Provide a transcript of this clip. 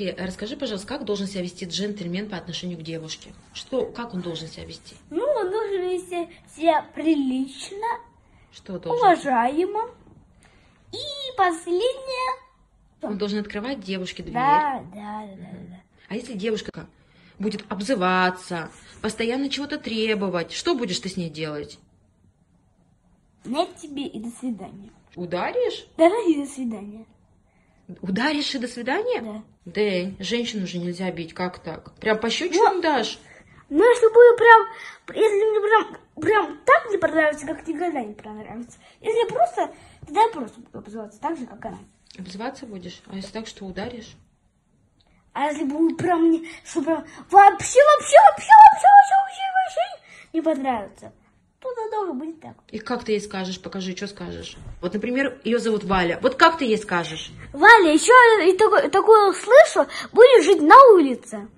Смотри, расскажи, пожалуйста, как должен себя вести джентльмен по отношению к девушке? Как он должен себя вести? Ну, он должен вести себя прилично, уважаемо. И последнее... Он должен открывать девушке дверь. Да. А если девушка будет обзываться, постоянно чего-то требовать, что будешь ты с ней делать? Нет тебе и до свидания. Ударишь? Да, и до свидания. Ударишь и до свидания? Да. Да, женщину же нельзя бить, как так? Прям пощечину дашь? Ну, если бы прям так не понравится, как никогда не понравится. Если просто, тогда просто буду обзываться так же, как она. Обзываться будешь? А если так, что ударишь? А если бы прям мне, что прям вообще не понравится, то надолго будет так. И как ты ей скажешь? Покажи, что скажешь. Вот, например, ее зовут Валя. Вот как ты ей скажешь? Валя, еще и такое услышу, будешь жить на улице.